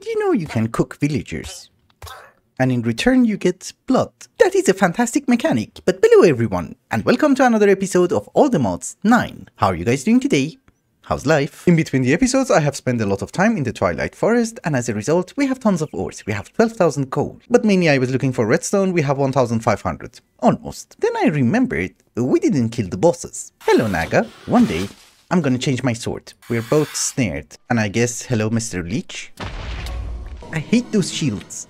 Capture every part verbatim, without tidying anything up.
Did you know you can cook villagers? And in return you get blood. That is a fantastic mechanic, but hello everyone, and welcome to another episode of All The Mods nine. How are you guys doing today? How's life? In between the episodes, I have spent a lot of time in the Twilight Forest, and as a result, we have tons of ores. We have twelve thousand coal. But mainly I was looking for redstone. We have one thousand five hundred. Almost. Then I remembered we didn't kill the bosses. Hello, Naga. One day, I'm gonna change my sword. We're both snared. And I guess, hello, Mister Leech. I hate those shields.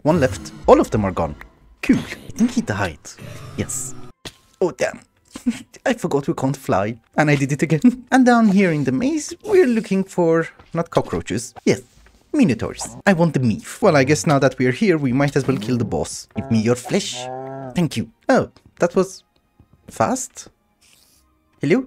One left. All of them are gone. Cool. I think he died. Yes. Oh, damn. I forgot we can't fly, and I did it again. And down here in the maze, we're looking for, not cockroaches, yes, minotaurs. I want the meef. Well, I guess now that we're here, we might as well kill the boss. Give me your flesh. Thank you. Oh, that was fast. Hello?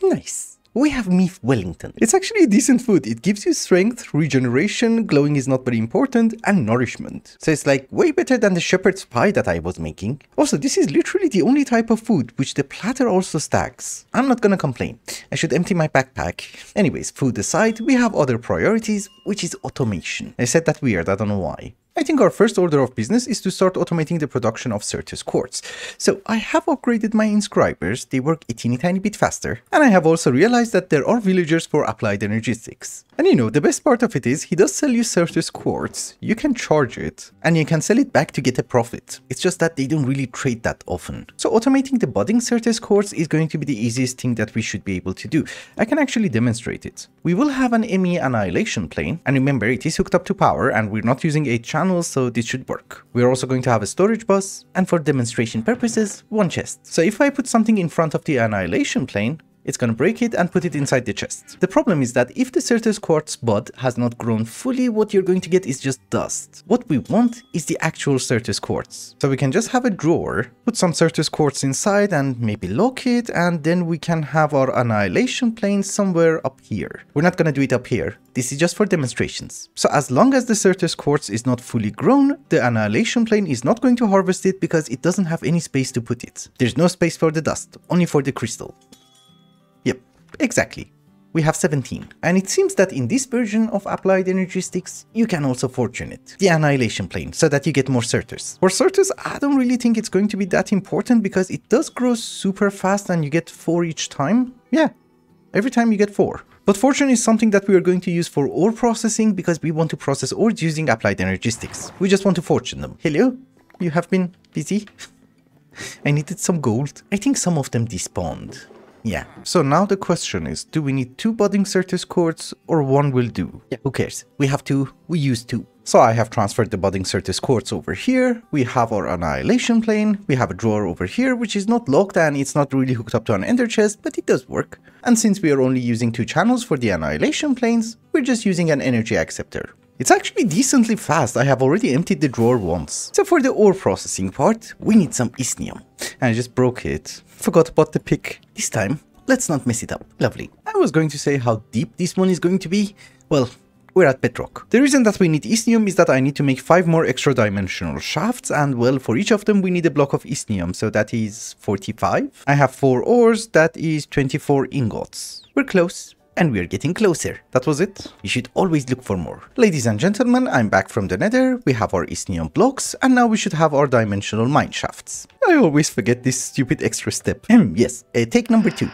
Nice. We have Meef Wellington. It's actually decent food. It gives you strength, regeneration, glowing is not very important, and nourishment. So it's like way better than the shepherd's pie that I was making. Also, this is literally the only type of food which the platter also stacks. I'm not gonna complain. I should empty my backpack. Anyways, food aside, we have other priorities, which is automation. I said that weird, I don't know why. I think our first order of business is to start automating the production of Certus Quartz. So I have upgraded my inscribers, they work a teeny tiny bit faster. And I have also realized that there are villagers for Applied Energistics. And you know, the best part of it is, he does sell you Certus Quartz, you can charge it, and you can sell it back to get a profit. It's just that they don't really trade that often. So automating the budding Certus Quartz is going to be the easiest thing that we should be able to do. I can actually demonstrate it. We will have an M E annihilation plane, and remember, it is hooked up to power, and we're not using a channel, so this should work. We're also going to have a storage bus, and for demonstration purposes, one chest. So if I put something in front of the annihilation plane, it's gonna break it and put it inside the chest. The problem is that if the Certus Quartz bud has not grown fully, what you're going to get is just dust. What we want is the actual Certus Quartz. So we can just have a drawer, put some Certus Quartz inside and maybe lock it, and then we can have our annihilation plane somewhere up here. We're not gonna do it up here. This is just for demonstrations. So as long as the Certus Quartz is not fully grown, the annihilation plane is not going to harvest it because it doesn't have any space to put it. There's no space for the dust, only for the crystal. Yep, exactly. We have seventeen. And it seems that in this version of Applied Energistics, you can also fortune it. The annihilation plane, so that you get more Certus. For Certus, I don't really think it's going to be that important because it does grow super fast and you get four each time. Yeah, every time you get four. But fortune is something that we are going to use for ore processing because we want to process ores using Applied Energistics. We just want to fortune them. Hello? You have been busy? I needed some gold. I think some of them despawned. Yeah. So now the question is, do we need two budding Certus Quartz or one will do? Yeah. Who cares? We have two. We use two. So I have transferred the budding Certus Quartz over here, we have our annihilation plane, we have a drawer over here which is not locked and it's not really hooked up to an ender chest, but it does work. And since we are only using two channels for the annihilation planes, we're just using an energy acceptor. It's actually decently fast, I have already emptied the drawer once. So for the ore processing part, we need some Isnium. And I just broke it. Forgot about the pick. This time, let's not mess it up. Lovely. I was going to say how deep this one is going to be, well, we're at bedrock. The reason that we need Isnium is that I need to make five more extra dimensional shafts, and well, for each of them we need a block of Isnium, so that is forty-five. I have four ores, that is twenty-four ingots. We're close, and we're getting closer. That was it. You should always look for more. Ladies and gentlemen, I'm back from the nether, we have our Isnium blocks, and now we should have our dimensional mineshafts. I always forget this stupid extra step. Hmm, yes, uh, take number two.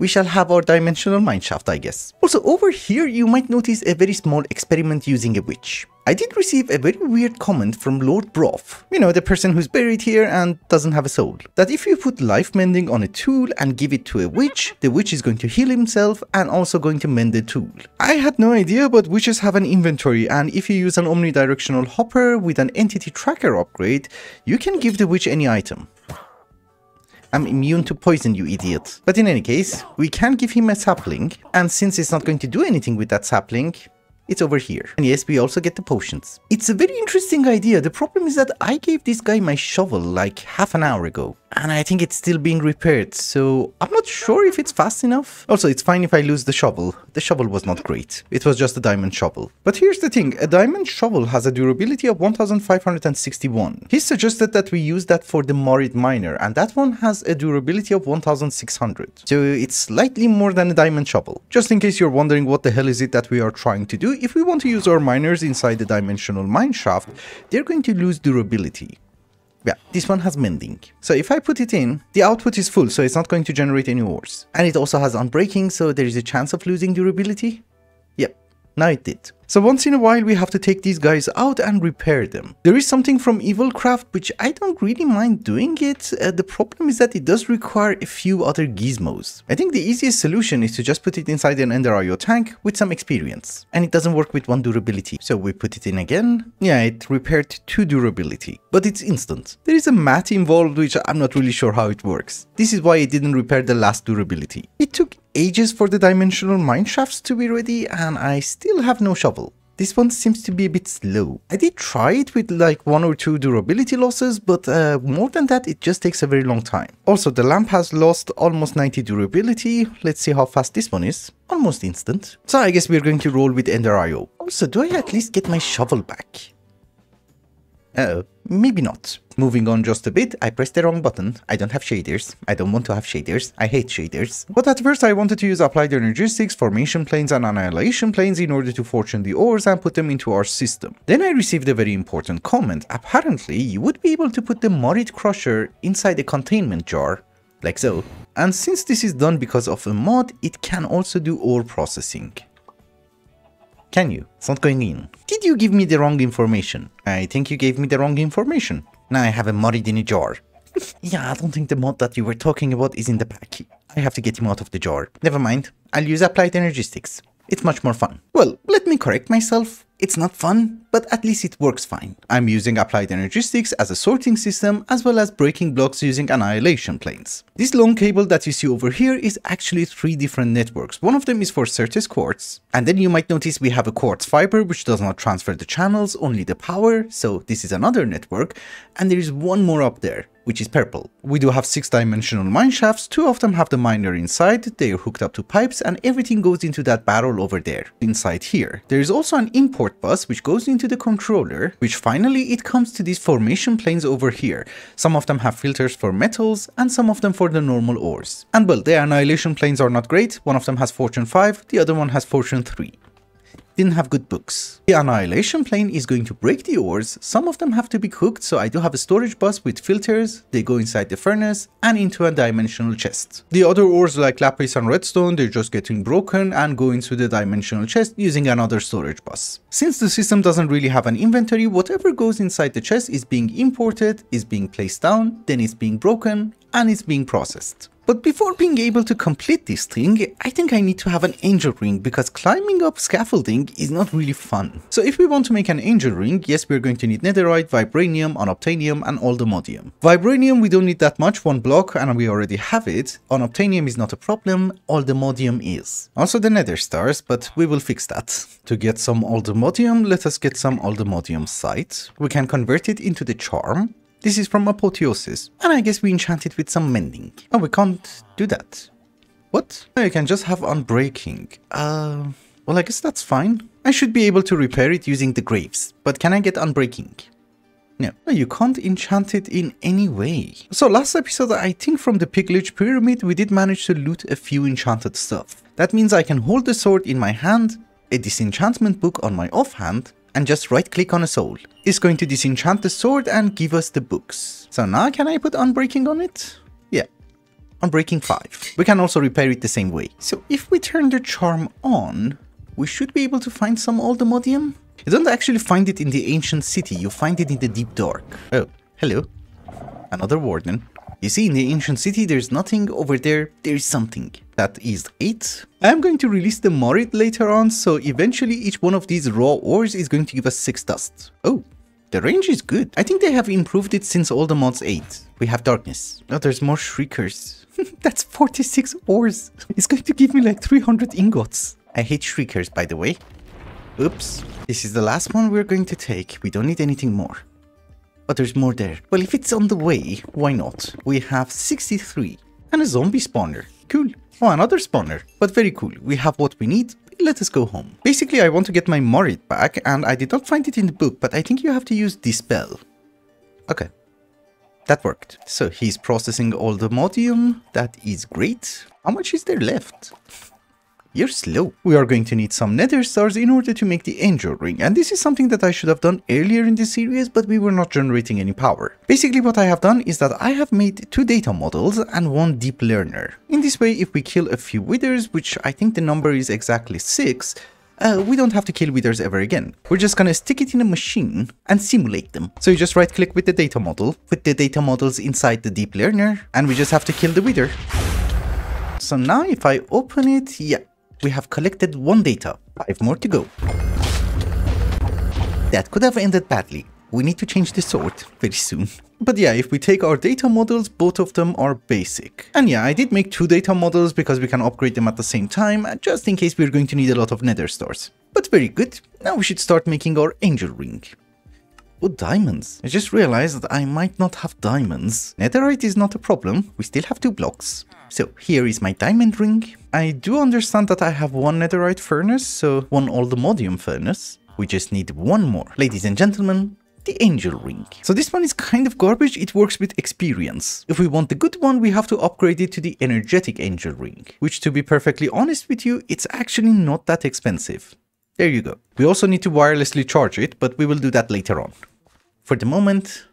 We shall have our dimensional mineshaft, I guess. Also, over here you might notice a very small experiment using a witch. I did receive a very weird comment from Lord Broth, you know, the person who's buried here and doesn't have a soul, that if you put life mending on a tool and give it to a witch, the witch is going to heal himself and also going to mend the tool. I had no idea, but witches have an inventory, and if you use an omnidirectional hopper with an entity tracker upgrade, you can give the witch any item. I'm immune to poison, you idiot. But in any case, we can give him a sapling, and since it's not going to do anything with that sapling, it's over here. And yes, we also get the potions. It's a very interesting idea. The problem is that I gave this guy my shovel like half an hour ago. and I think it's still being repaired, so I'm not sure if it's fast enough. Also, it's fine if I lose the shovel. The shovel was not great. It was just a diamond shovel. But here's the thing, a diamond shovel has a durability of one thousand five hundred sixty-one. He suggested that we use that for the Marid Miner, and that one has a durability of one thousand six hundred. So it's slightly more than a diamond shovel. Just in case you're wondering what the hell is it that we are trying to do, if we want to use our miners inside the dimensional mineshaft, they're going to lose durability. Yeah, this one has mending. So if I put it in, the output is full, so it's not going to generate any ores. And it also has unbreaking, so there is a chance of losing durability. Yep, now it did. So once in a while we have to take these guys out and repair them. There is something from Evilcraft, which I don't really mind doing it. Uh, the problem is that it does require a few other gizmos. I think the easiest solution is to just put it inside an Ender I O tank with some experience. And it doesn't work with one durability. So we put it in again. Yeah, it repaired two durability. But it's instant. There is a mat involved, which I'm not really sure how it works. This is why it didn't repair the last durability. It took ages for the dimensional mineshafts to be ready, and I still have no shovel. This one seems to be a bit slow. I did try it with like one or two durability losses, but uh, more than that, it just takes a very long time. Also, the lamp has lost almost ninety durability. Let's see how fast this one is. Almost instant. So I guess we're going to roll with Ender I O. Also, do I at least get my shovel back? Uh-oh, maybe not. Moving on just a bit, I pressed the wrong button. I don't have shaders. I don't want to have shaders. I hate shaders. But at first I wanted to use Applied Energistics, Formation Planes and Annihilation Planes in order to fortune the ores and put them into our system. Then I received a very important comment. Apparently, you would be able to put the Marid Crusher inside a containment jar, like so. And since this is done because of a mod, it can also do ore processing. Can you? It's not going in. Did you give me the wrong information? I think you gave me the wrong information. Now I have a Marid in a jar. Yeah, I don't think the mod that you were talking about is in the pack. I have to get him out of the jar. Never mind. I'll use Applied Energistics. It's much more fun. Well, let me correct myself. It's not fun, but at least it works fine. I'm using Applied Energistics as a sorting system, as well as breaking blocks using Annihilation Planes. This long cable that you see over here is actually three different networks. One of them is for Certus Quartz, and then you might notice we have a quartz fiber which does not transfer the channels, only the power, so this is another network, and there is one more up there, which is purple. We do have six dimensional mineshafts, two of them have the miner inside, they are hooked up to pipes, and everything goes into that barrel over there, inside here. There is also an import bus which goes into the controller, which finally it comes to these formation planes over here. Some of them have filters for metals, and some of them for the normal ores. And well, the annihilation planes are not great, one of them has fortune five, the other one has fortune three. Didn't have good books. The Annihilation Plane is going to break the ores, some of them have to be cooked, so I do have a storage bus with filters, they go inside the furnace and into a dimensional chest. The other ores like Lapis and Redstone, they're just getting broken and go into the dimensional chest using another storage bus. Since the system doesn't really have an inventory, whatever goes inside the chest is being imported, is being placed down, then it's being broken, and it's being processed. But before being able to complete this thing, I think I need to have an angel ring, because climbing up scaffolding is not really fun. So if we want to make an angel ring, yes, we're going to need netherite, vibranium, unobtainium, and all the modium. Vibranium, we don't need that much, one block, and we already have it. Unobtainium is not a problem, all the modium is. Also the nether stars, but we will fix that. To get some all the modium, let us get some all the modium sight. We can convert it into the charm. This is from Apotheosis, and I guess we enchant it with some mending. Oh, we can't do that. What? No, you can just have Unbreaking. Uh, well, I guess that's fine. I should be able to repair it using the graves, but can I get Unbreaking? No, no, you can't enchant it in any way. So last episode, I think from the Piglich pyramid, we did manage to loot a few enchanted stuff. That means I can hold the sword in my hand, a disenchantment book on my offhand, and just right click on a soul. It's going to disenchant the sword and give us the books. So now can I put Unbreaking on it? Yeah, Unbreaking five. We can also repair it the same way. So if we turn the charm on, we should be able to find some all the modium. You don't actually find it in the ancient city, you find it in the deep dark. Oh, hello, another warden. You see, in the ancient city, there's nothing. Over there, there's something. That is it. I'm going to release the Marid later on, so eventually each one of these raw ores is going to give us six dust. Oh, the range is good. I think they have improved it since All The Mods eight. We have darkness. Oh, there's more shriekers. That's forty-six ores. It's going to give me like three hundred ingots. I hate shriekers, by the way. Oops. This is the last one we're going to take. We don't need anything more. but there's more there. Well, if it's on the way, why not? We have sixty-three and a zombie spawner. Cool. Oh, another spawner, but very cool. We have what we need. Let us go home. Basically, I want to get my Marid back, and I did not find it in the book, but I think you have to use this spell. Okay. That worked. So he's processing all the modium. That is great. How much is there left? You're slow. We are going to need some nether stars in order to make the angel ring, and this is something that I should have done earlier in this series, but we were not generating any power. Basically, what I have done is that I have made two data models and one deep learner. In this way, if we kill a few withers, which I think the number is exactly six, Uh, we don't have to kill withers ever again. We're just gonna stick it in a machine and simulate them. So you just right click with the data model, put the data models inside the deep learner, and we just have to kill the wither. So now if I open it, yeah, we have collected one data, five more to go. That could have ended badly. We need to change the sword very soon. But yeah, if we take our data models, both of them are basic. And yeah, I did make two data models because we can upgrade them at the same time, just in case we're going to need a lot of nether stars. But very good. Now we should start making our angel ring. Oh, diamonds. I just realized that I might not have diamonds. Netherite is not a problem. We still have two blocks. So here is my diamond ring. I do understand that I have one netherite furnace, so one all the modium furnace. We just need one more. Ladies and gentlemen, the angel ring. So this one is kind of garbage. It works with experience. If we want the good one, we have to upgrade it to the energetic angel ring, which, to be perfectly honest with you, it's actually not that expensive. There you go. We also need to wirelessly charge it, but we will do that later on. For the moment...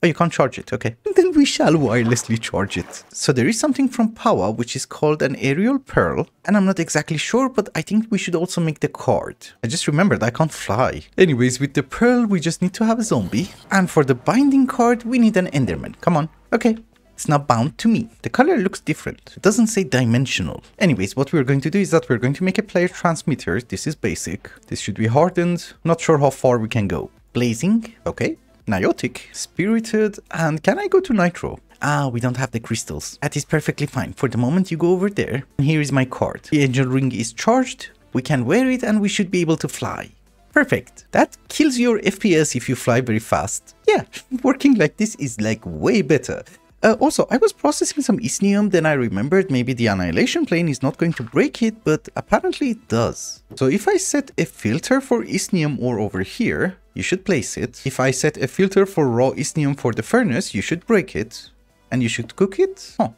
Oh, you can't charge it. Okay. Then we shall wirelessly charge it. So there is something from Power, which is called an aerial pearl. And I'm not exactly sure, but I think we should also make the card. I just remembered I can't fly. Anyways, with the pearl, we just need to have a zombie. And for the binding card, we need an enderman. Come on. Okay. It's now bound to me. The color looks different. It doesn't say dimensional. Anyways, what we're going to do is that we're going to make a player transmitter. This is basic. This should be hardened. Not sure how far we can go. Blazing. Okay. Niotic, spirited, and can I go to nitro? Ah, we don't have the crystals. That is perfectly fine. For the moment, you go over there. And here is my card. The angel ring is charged. We can wear it and we should be able to fly. Perfect. That kills your F P S if you fly very fast. Yeah, working like this is like way better. Uh, also, I was processing some Isnium, then I remembered maybe the annihilation plane is not going to break it, but apparently it does. So if I set a filter for Isnium ore over here, you should place it. If I set a filter for raw Isnium for the furnace, you should break it. And you should cook it. Oh,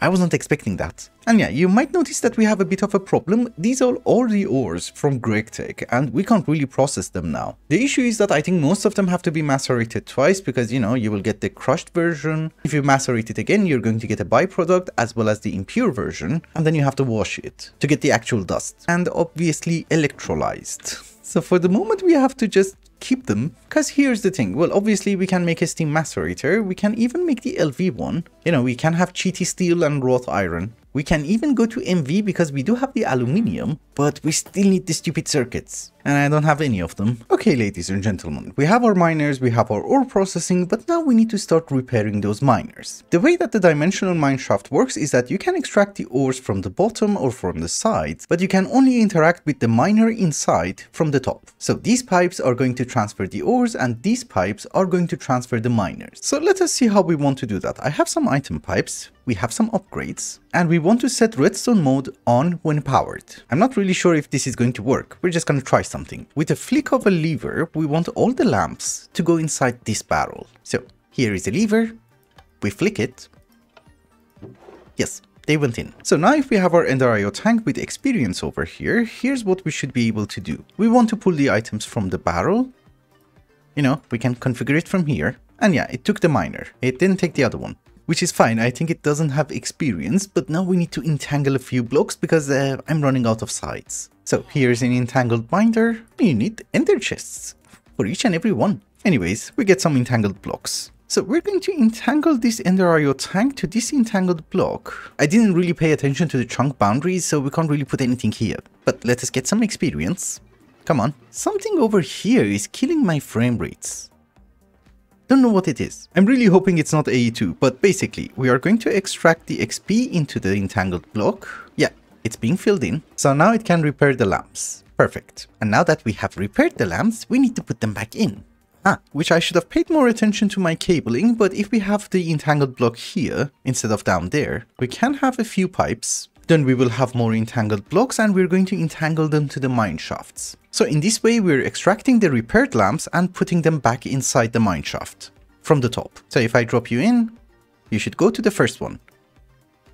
I wasn't expecting that. And yeah, you might notice that we have a bit of a problem. These are all the ores from GregTech, and we can't really process them now. The issue is that I think most of them have to be macerated twice because, you know, you will get the crushed version. If you macerate it again, you're going to get a byproduct as well as the impure version, and then you have to wash it to get the actual dust. And obviously electrolyzed. So for the moment, we have to just keep them, because here's the thing. Well, obviously we can make a steam macerator, we can even make the L V one, you know, we can have Cheaty steel and wrought iron, we can even go to M V because we do have the aluminium, but we still need the stupid circuits, and I don't have any of them. Okay, ladies and gentlemen, we have our miners, we have our ore processing, but now we need to start repairing those miners. The way that the dimensional mineshaft works is that you can extract the ores from the bottom or from the sides, but you can only interact with the miner inside from the top. So these pipes are going to transfer the ores, and these pipes are going to transfer the miners. So let us see how we want to do that. I have some item pipes, we have some upgrades, and we want to set redstone mode on when powered. I'm not really sure if this is going to work. We're just going to try something. With a flick of a lever, we want all the lamps to go inside this barrel. So here is a lever, we flick it. Yes, they went in. So now if we have our Ender I O tank with experience over here, here's what we should be able to do. We want to pull the items from the barrel. You know, we can configure it from here. And yeah, it took the miner. It didn't take the other one, which is fine. I think it doesn't have experience, but now we need to entangle a few blocks because uh, I'm running out of sides. So here's an entangled binder. You need ender chests for each and every one. Anyways, we get some entangled blocks. So we're going to entangle this Ender I O tank to this entangled block. I didn't really pay attention to the chunk boundaries, so we can't really put anything here. But let us get some experience. Come on. Something over here is killing my frame rates. Don't know what it is. I'm really hoping it's not A E two, but basically, we are going to extract the X P into the entangled block. Yeah, it's being filled in. So now it can repair the lamps. Perfect. And now that we have repaired the lamps, we need to put them back in. Ah, which I should have paid more attention to my cabling, but if we have the entangled block here instead of down there, we can have a few pipes. Then we will have more entangled blocks and we're going to entangle them to the mine shafts. So in this way, we're extracting the repaired lamps and putting them back inside the mine shaft from the top. So if I drop you in, you should go to the first one.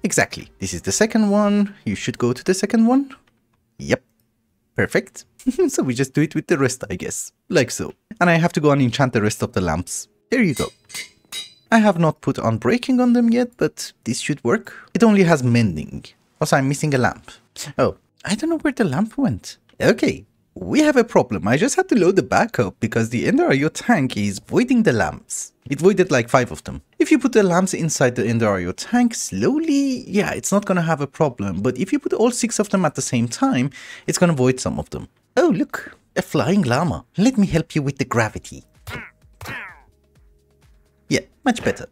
Exactly. This is the second one. You should go to the second one. Yep. Perfect. So we just do it with the rest, I guess. Like so. And I have to go and enchant the rest of the lamps. There you go. I have not put Unbreaking on them yet, but this should work. It only has mending. Also, I'm missing a lamp. Oh, I don't know where the lamp went. Okay, we have a problem. I just had to load the backup because the Ender I O tank is voiding the lamps. It voided like five of them. If you put the lamps inside the Ender I O tank slowly, yeah, it's not going to have a problem. But if you put all six of them at the same time, it's going to void some of them. Oh, look, a flying llama. Let me help you with the gravity. Yeah, much better.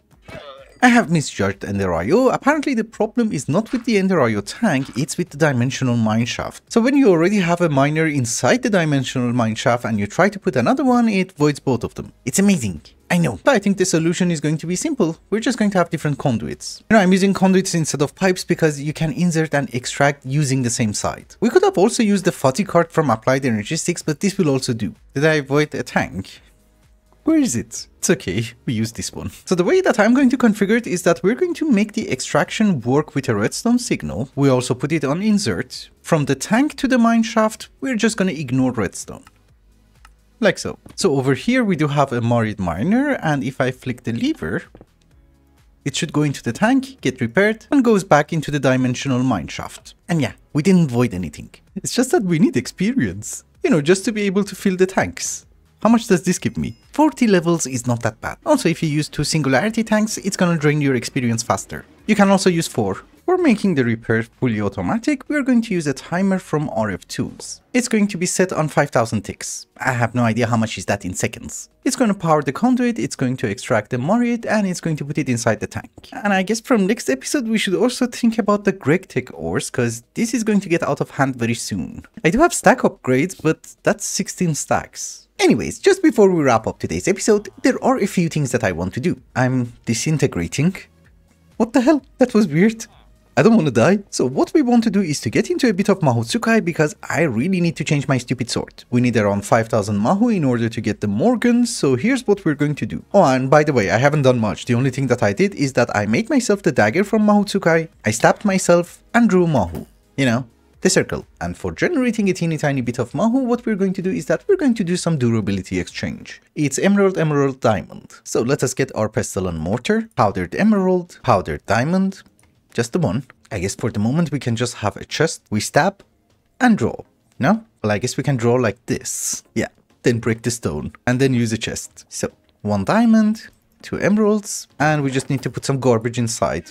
I have misjudged Ender I O. Apparently the problem is not with the Ender I O tank, it's with the dimensional mineshaft. So when you already have a miner inside the dimensional mineshaft and you try to put another one, it voids both of them. It's amazing. I know. But I think the solution is going to be simple. We're just going to have different conduits. You know, I'm using conduits instead of pipes because you can insert and extract using the same side. We could have also used the F O T I card from Applied Energistics, but this will also do. Did I void a tank? Where is it? It's okay, we use this one. So the way that I'm going to configure it is that we're going to make the extraction work with a redstone signal. We also put it on insert. From the tank to the mineshaft, we're just going to ignore redstone. Like so. So over here we do have a Marid Miner, and if I flick the lever, it should go into the tank, get repaired, and goes back into the dimensional mineshaft. And yeah, we didn't void anything. It's just that we need experience. You know, just to be able to fill the tanks. How much does this give me? forty levels is not that bad. Also, if you use two singularity tanks, it's gonna drain your experience faster. You can also use four. For making the repair fully automatic, we are going to use a timer from R F Tools. It's going to be set on five thousand ticks. I have no idea how much is that in seconds. It's going to power the conduit, it's going to extract the Marid, and it's going to put it inside the tank. And I guess from next episode we should also think about the GregTech ores, because this is going to get out of hand very soon. I do have stack upgrades, but that's sixteen stacks. Anyways, just before we wrap up today's episode, there are a few things that I want to do. I'm disintegrating. What the hell? That was weird. I don't want to die. So what we want to do is to get into a bit of Mahou Tsukai because I really need to change my stupid sword. We need around five thousand Mahou in order to get the Morgan, so here's what we're going to do. Oh, and by the way, I haven't done much. The only thing that I did is that I made myself the dagger from Mahou Tsukai, I stabbed myself, and drew Mahou. You know, the circle. And for generating a teeny tiny bit of Mahou, what we're going to do is that we're going to do some durability exchange. It's emerald, emerald, diamond. So let us get our pestle and mortar, powdered emerald, powdered diamond, just the one. I guess for the moment we can just have a chest, we stab and draw. No? Well, I guess we can draw like this. Yeah, then break the stone and then use a chest. So one diamond, two emeralds, and we just need to put some garbage inside.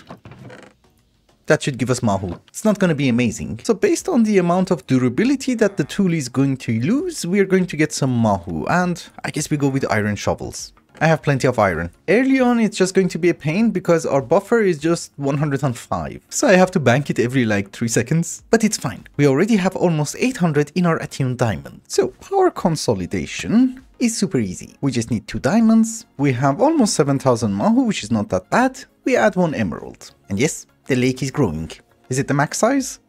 That should give us Mahou. It's not going to be amazing. So based on the amount of durability that the tool is going to lose, we are going to get some Mahou. And I guess we go with iron shovels. I have plenty of iron. Early on, it's just going to be a pain because our buffer is just one hundred and five. So I have to bank it every like three seconds. But it's fine. We already have almost eight hundred in our attuned diamond. So power consolidation is super easy. We just need two diamonds. We have almost seven thousand Mahou, which is not that bad. We add one emerald. And yes, the lake is growing. Is it the max size?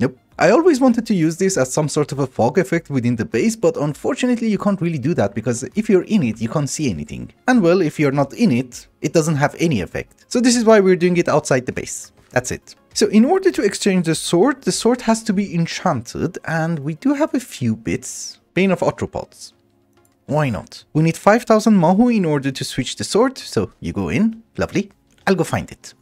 Nope. I always wanted to use this as some sort of a fog effect within the base, but unfortunately you can't really do that because if you're in it, you can't see anything. And well, if you're not in it, it doesn't have any effect. So this is why we're doing it outside the base. That's it. So in order to exchange the sword, the sword has to be enchanted, and we do have a few bits. Bane of Arthropods. Why not? We need five thousand Mahou in order to switch the sword, so you go in. Lovely. I'll go find it.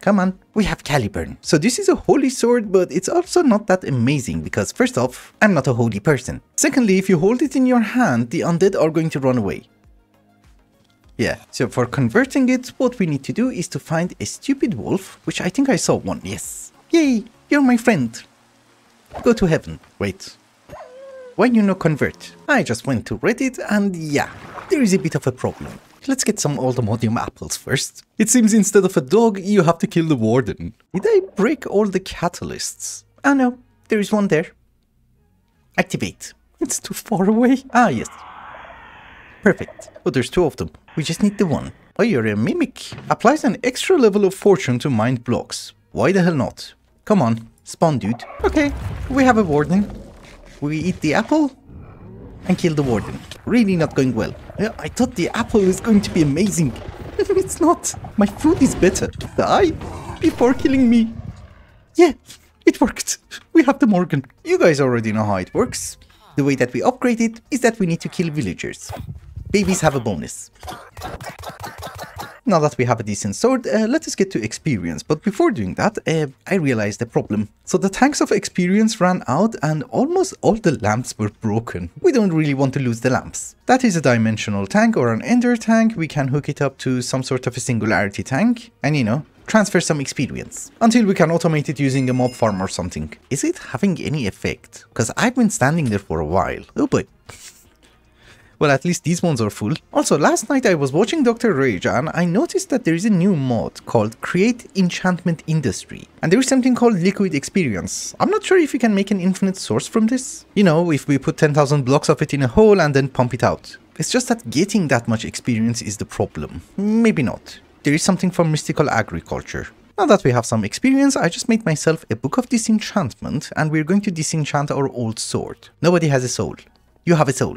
Come on, we have Caliburn. So this is a holy sword, but it's also not that amazing because first off, I'm not a holy person. Secondly, if you hold it in your hand, the undead are going to run away. Yeah, so for converting it, what we need to do is to find a stupid wolf, which I think I saw one, yes. Yay, you're my friend. Go to heaven. Wait, why you no convert? I just went to Reddit and yeah, there is a bit of a problem. Let's get some All The Modium apples first. It seems instead of a dog, you have to kill the warden. Did I break all the catalysts? Ah no, there is one there. Activate. It's too far away. Ah yes. Perfect. But there's two of them. We just need the one. Oh, you're a mimic. Applies an extra level of fortune to mined blocks. Why the hell not? Come on, spawn dude. Okay, we have a warden. We eat the apple and kill the warden. Really not going well. Yeah, I thought the apple was going to be amazing. It's not. My food is better. Die before killing me. Yeah, it worked. We have the Morgan. You guys already know how it works. The way that we upgrade it is that we need to kill villagers. Babies have a bonus. Now that we have a decent sword, uh, let us get to experience. But before doing that, uh, I realized a problem. So the tanks of experience ran out and almost all the lamps were broken. We don't really want to lose the lamps. That is a dimensional tank or an ender tank. We can hook it up to some sort of a singularity tank. And you know, transfer some experience until we can automate it using a mob farm or something. Is it having any effect? Because I've been standing there for a while. Oh boy. Well, at least these ones are full. Also, last night I was watching Doctor Rage and I noticed that there is a new mod called Create Enchantment Industry. And there is something called Liquid Experience. I'm not sure if you can make an infinite source from this. You know, if we put ten thousand blocks of it in a hole and then pump it out. It's just that getting that much experience is the problem. Maybe not. There is something from mystical agriculture. Now that we have some experience, I just made myself a book of disenchantment and we're going to disenchant our old sword. Nobody has a soul. You have a soul.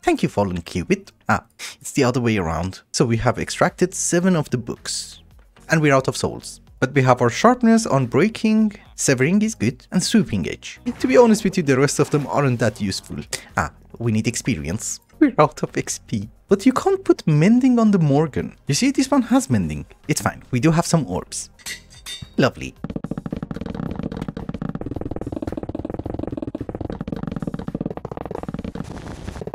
Thank you, Fallen Cupid. Ah, it's the other way around. So we have extracted seven of the books. And we're out of souls. But we have our sharpness, unbreaking, severing is good, and swooping edge. To be honest with you, the rest of them aren't that useful. Ah, we need experience. We're out of X P. But you can't put mending on the Morgan. You see, this one has mending. It's fine, we do have some orbs. Lovely.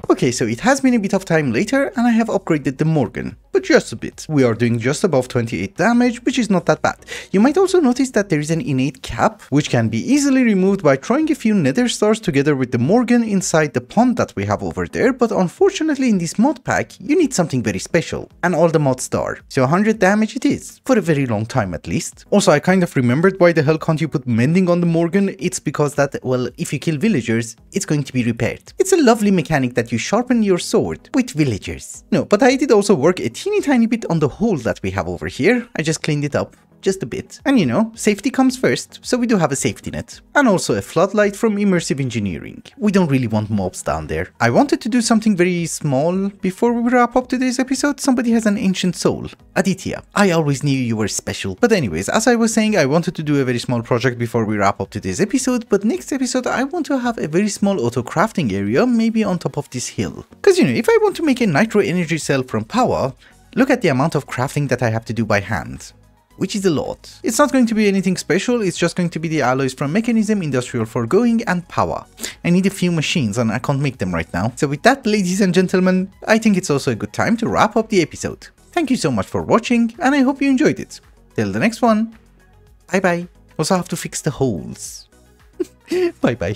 Okay, so it has been a bit of time later and I have upgraded the Morgan, but just a bit. We are doing just above twenty-eight damage, which is not that bad. You might also notice that there is an innate cap, which can be easily removed by throwing a few nether stars together with the Morgan inside the pond that we have over there, but unfortunately in this mod pack, you need something very special, an All The Mod star. So one hundred damage it is, for a very long time at least. Also, I kind of remembered why the hell can't you put mending on the Morgan. It's because that, well, if you kill villagers, it's going to be repaired. It's a lovely mechanic that you should sharpen your sword with villagers. No, but I did also work a teeny tiny bit on the hole that we have over here. I just cleaned it up, just a bit. And you know, safety comes first, so we do have a safety net. And also a floodlight from Immersive Engineering. We don't really want mobs down there. I wanted to do something very small before we wrap up today's episode. Somebody has an ancient soul. Aditya, I always knew you were special. But anyways, as I was saying, I wanted to do a very small project before we wrap up today's episode, but next episode I want to have a very small auto crafting area, maybe on top of this hill. Because you know, if I want to make a nitro energy cell from power, look at the amount of crafting that I have to do by hand. Which is a lot. It's not going to be anything special, it's just going to be the alloys from Mechanism, Industrial Foregoing and Power. I need a few machines and I can't make them right now. So with that, ladies and gentlemen, I think it's also a good time to wrap up the episode. Thank you so much for watching and I hope you enjoyed it. Till the next one, bye bye. Also have to fix the holes. Bye bye.